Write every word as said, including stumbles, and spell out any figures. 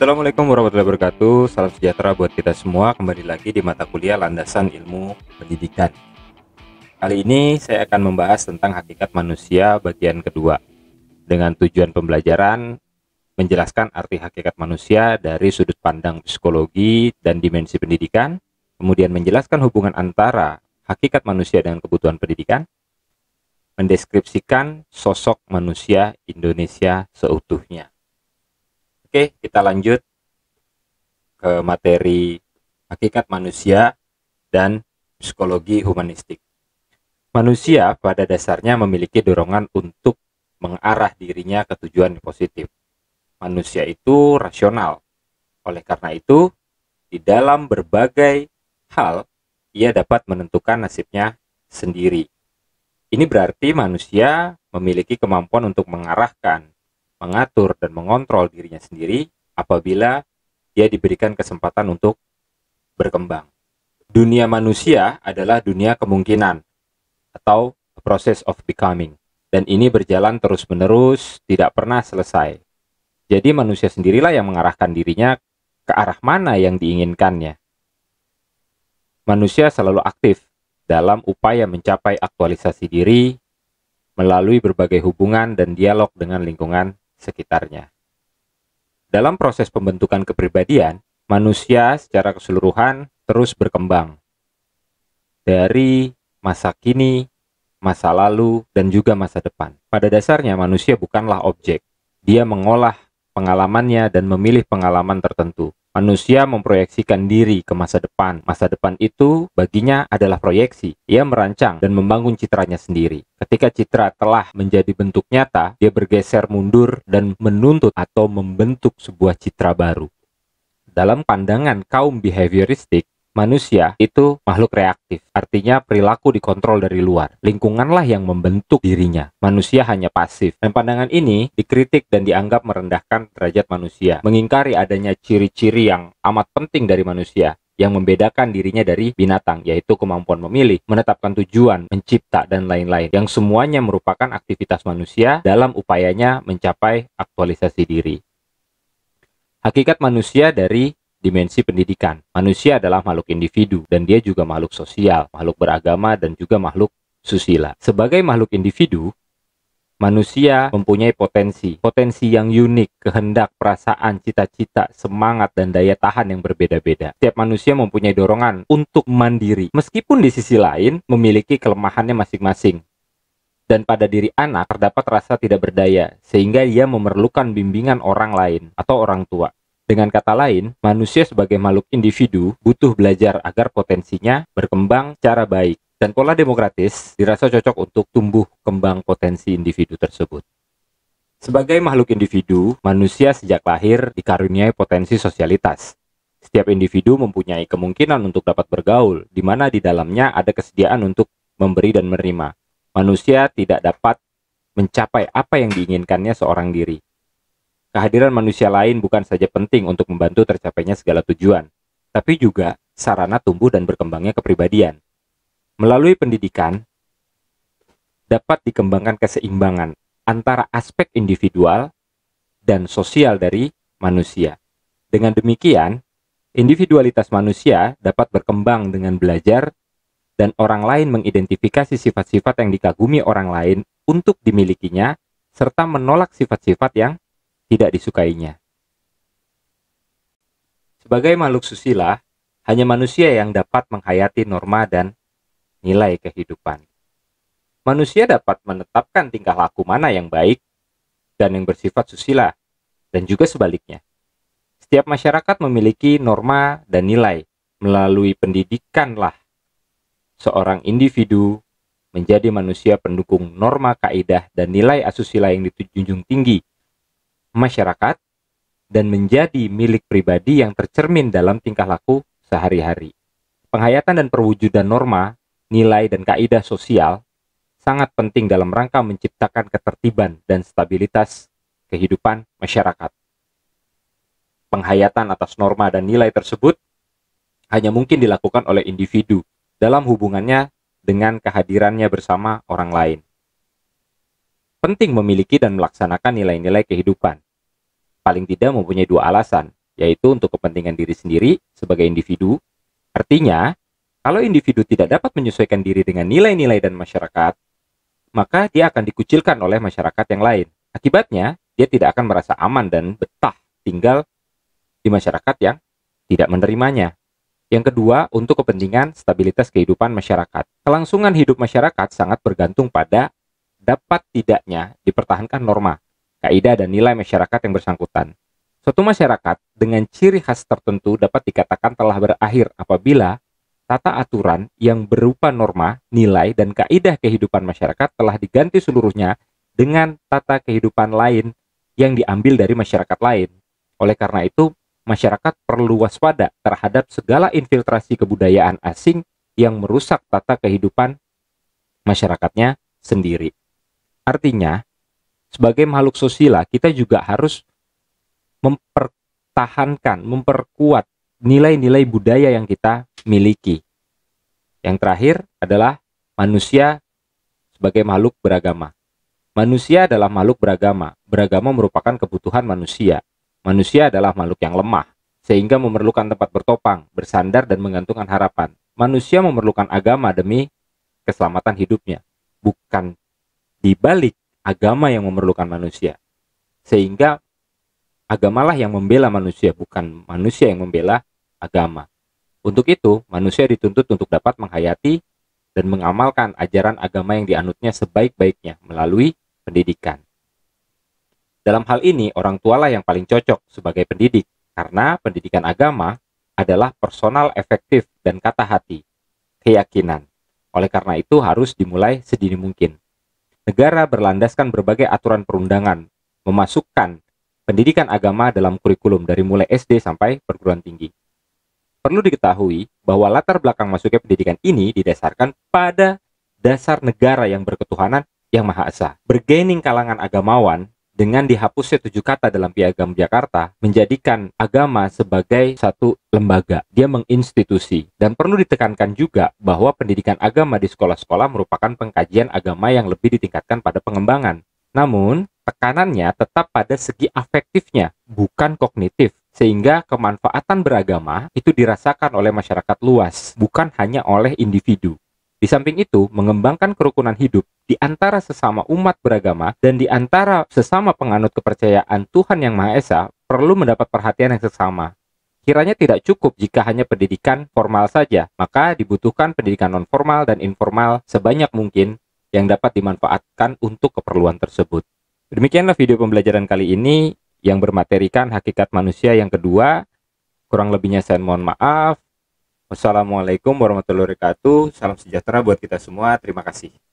Assalamualaikum warahmatullahi wabarakatuh. Salam sejahtera buat kita semua. Kembali lagi di mata kuliah Landasan Ilmu Pendidikan. Kali ini saya akan membahas tentang hakikat manusia bagian kedua, dengan tujuan pembelajaran menjelaskan arti hakikat manusia dari sudut pandang psikologi dan dimensi pendidikan, kemudian menjelaskan hubungan antara hakikat manusia dengan kebutuhan pendidikan, mendeskripsikan sosok manusia Indonesia seutuhnya. Oke, kita lanjut ke materi hakikat manusia dan psikologi humanistik. Manusia pada dasarnya memiliki dorongan untuk mengarah dirinya ke tujuan positif. Manusia itu rasional. Oleh karena itu, di dalam berbagai hal, ia dapat menentukan nasibnya sendiri. Ini berarti manusia memiliki kemampuan untuk mengarahkan, mengatur dan mengontrol dirinya sendiri apabila dia diberikan kesempatan untuk berkembang. Dunia manusia adalah dunia kemungkinan atau process of becoming, dan ini berjalan terus-menerus, tidak pernah selesai. Jadi manusia sendirilah yang mengarahkan dirinya ke arah mana yang diinginkannya. Manusia selalu aktif dalam upaya mencapai aktualisasi diri melalui berbagai hubungan dan dialog dengan lingkungan sekitarnya. Dalam proses pembentukan kepribadian, manusia secara keseluruhan terus berkembang dari masa kini, masa lalu, dan juga masa depan. Pada dasarnya manusia bukanlah objek. Dia mengolah pengalamannya dan memilih pengalaman tertentu. Manusia memproyeksikan diri ke masa depan. Masa depan itu baginya adalah proyeksi. Ia merancang dan membangun citranya sendiri. Ketika citra telah menjadi bentuk nyata, dia bergeser mundur dan menuntut atau membentuk sebuah citra baru. Dalam pandangan kaum behavioristik, manusia itu makhluk reaktif. Artinya perilaku dikontrol dari luar. Lingkunganlah yang membentuk dirinya. Manusia hanya pasif. Dan pandangan ini dikritik dan dianggap merendahkan derajat manusia, mengingkari adanya ciri-ciri yang amat penting dari manusia yang membedakan dirinya dari binatang, yaitu kemampuan memilih, menetapkan tujuan, mencipta, dan lain-lain, yang semuanya merupakan aktivitas manusia dalam upayanya mencapai aktualisasi diri. Hakikat manusia dari dimensi pendidikan. Manusia adalah makhluk individu, dan dia juga makhluk sosial, makhluk beragama, dan juga makhluk susila. Sebagai makhluk individu, manusia mempunyai potensi, potensi yang unik, kehendak, perasaan, cita-cita, semangat, dan daya tahan yang berbeda-beda. Setiap manusia mempunyai dorongan untuk mandiri, meskipun di sisi lain memiliki kelemahannya masing-masing. Dan pada diri anak terdapat rasa tidak berdaya, sehingga ia memerlukan bimbingan orang lain atau orang tua. Dengan kata lain, manusia sebagai makhluk individu butuh belajar agar potensinya berkembang secara baik. Dan pola demokratis dirasa cocok untuk tumbuh kembang potensi individu tersebut. Sebagai makhluk individu, manusia sejak lahir dikaruniai potensi sosialitas. Setiap individu mempunyai kemungkinan untuk dapat bergaul, di mana di dalamnya ada kesediaan untuk memberi dan menerima. Manusia tidak dapat mencapai apa yang diinginkannya seorang diri. Kehadiran manusia lain bukan saja penting untuk membantu tercapainya segala tujuan, tapi juga sarana tumbuh dan berkembangnya kepribadian. Melalui pendidikan, dapat dikembangkan keseimbangan antara aspek individual dan sosial dari manusia. Dengan demikian, individualitas manusia dapat berkembang dengan belajar, dan orang lain mengidentifikasi sifat-sifat yang dikagumi orang lain untuk dimilikinya, serta menolak sifat-sifat yang tidak disukainya. Sebagai makhluk susila, hanya manusia yang dapat menghayati norma dan nilai kehidupan. Manusia dapat menetapkan tingkah laku mana yang baik dan yang bersifat susila, dan juga sebaliknya. Setiap masyarakat memiliki norma dan nilai. Melalui pendidikanlah seorang individu menjadi manusia pendukung norma, kaidah, dan nilai asusila yang dijunjung tinggi masyarakat, dan menjadi milik pribadi yang tercermin dalam tingkah laku sehari-hari. Penghayatan dan perwujudan norma, nilai, dan kaidah sosial sangat penting dalam rangka menciptakan ketertiban dan stabilitas kehidupan masyarakat. Penghayatan atas norma dan nilai tersebut hanya mungkin dilakukan oleh individu dalam hubungannya dengan kehadirannya bersama orang lain. Penting memiliki dan melaksanakan nilai-nilai kehidupan. Paling tidak mempunyai dua alasan. yaitu untuk kepentingan diri sendiri sebagai individu. Artinya, kalau individu tidak dapat menyesuaikan diri dengan nilai-nilai dan masyarakat, maka dia akan dikucilkan oleh masyarakat yang lain. Akibatnya, dia tidak akan merasa aman dan betah tinggal di masyarakat yang tidak menerimanya. Yang kedua, untuk kepentingan stabilitas kehidupan masyarakat. Kelangsungan hidup masyarakat sangat bergantung pada dapat tidaknya dipertahankan norma, kaidah dan nilai masyarakat yang bersangkutan. Suatu masyarakat dengan ciri khas tertentu dapat dikatakan telah berakhir apabila tata aturan yang berupa norma, nilai, dan kaidah kehidupan masyarakat telah diganti seluruhnya dengan tata kehidupan lain yang diambil dari masyarakat lain. Oleh karena itu, masyarakat perlu waspada terhadap segala infiltrasi kebudayaan asing yang merusak tata kehidupan masyarakatnya sendiri. Artinya, sebagai makhluk sosial, kita juga harus mempertahankan, memperkuat nilai-nilai budaya yang kita miliki. Yang terakhir adalah manusia sebagai makhluk beragama. Manusia adalah makhluk beragama. Beragama merupakan kebutuhan manusia. Manusia adalah makhluk yang lemah, sehingga memerlukan tempat bertopang, bersandar, dan menggantungkan harapan. Manusia memerlukan agama demi keselamatan hidupnya, bukan dibalik agama yang memerlukan manusia. Sehingga agamalah yang membela manusia, bukan manusia yang membela agama. Untuk itu, manusia dituntut untuk dapat menghayati dan mengamalkan ajaran agama yang dianutnya sebaik-baiknya melalui pendidikan. Dalam hal ini, orang tualah yang paling cocok sebagai pendidik, karena pendidikan agama adalah personal, efektif, dan kata hati, keyakinan. Oleh karena itu, harus dimulai sedini mungkin. Negara berlandaskan berbagai aturan perundangan, memasukkan pendidikan agama dalam kurikulum dari mulai S D sampai perguruan tinggi. Perlu diketahui bahwa latar belakang masuknya pendidikan ini didasarkan pada dasar negara yang berketuhanan yang Maha Esa. Bergening kalangan agamawan, dengan dihapusnya tujuh kata dalam Piagam Jakarta, menjadikan agama sebagai satu lembaga. Dia menginstitusi. Dan perlu ditekankan juga bahwa pendidikan agama di sekolah-sekolah merupakan pengkajian agama yang lebih ditingkatkan pada pengembangan. Namun, tekanannya tetap pada segi afektifnya, bukan kognitif. Sehingga kemanfaatan beragama itu dirasakan oleh masyarakat luas, bukan hanya oleh individu. Di samping itu, mengembangkan kerukunan hidup di antara sesama umat beragama dan di antara sesama penganut kepercayaan Tuhan Yang Maha Esa perlu mendapat perhatian yang sesama. Kiranya tidak cukup jika hanya pendidikan formal saja, maka dibutuhkan pendidikan non-formal dan informal sebanyak mungkin yang dapat dimanfaatkan untuk keperluan tersebut. Demikianlah video pembelajaran kali ini yang bermaterikan Hakikat Manusia yang kedua. Kurang lebihnya saya mohon maaf. Wassalamualaikum warahmatullahi wabarakatuh. Salam sejahtera buat kita semua. Terima kasih.